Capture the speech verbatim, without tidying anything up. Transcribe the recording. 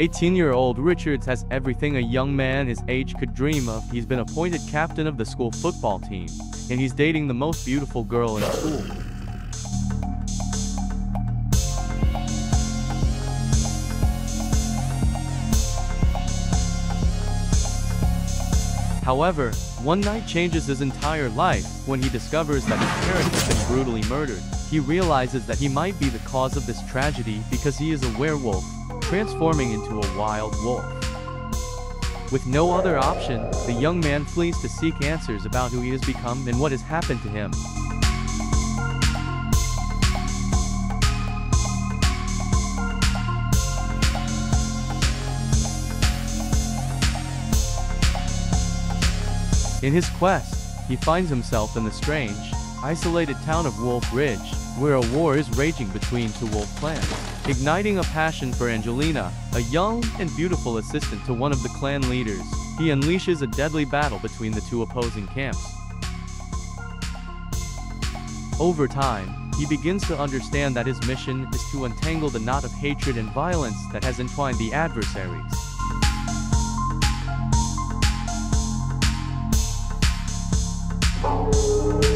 eighteen-year-old Richards has everything a young man his age could dream of. He's been appointed captain of the school football team, and he's dating the most beautiful girl in school. However, one night changes his entire life when he discovers that his parents have been brutally murdered. He realizes that he might be the cause of this tragedy because he is a werewolf, transforming into a wild wolf. With no other option, the young man flees to seek answers about who he has become and what has happened to him. In his quest, he finds himself in the strange, isolated town of Wolf Ridge, where a war is raging between two wolf clans, igniting a passion for Angelina, a young and beautiful assistant to one of the clan leaders. He unleashes a deadly battle between the two opposing camps. Over time, he begins to understand that his mission is to untangle the knot of hatred and violence that has entwined the adversaries. Oh.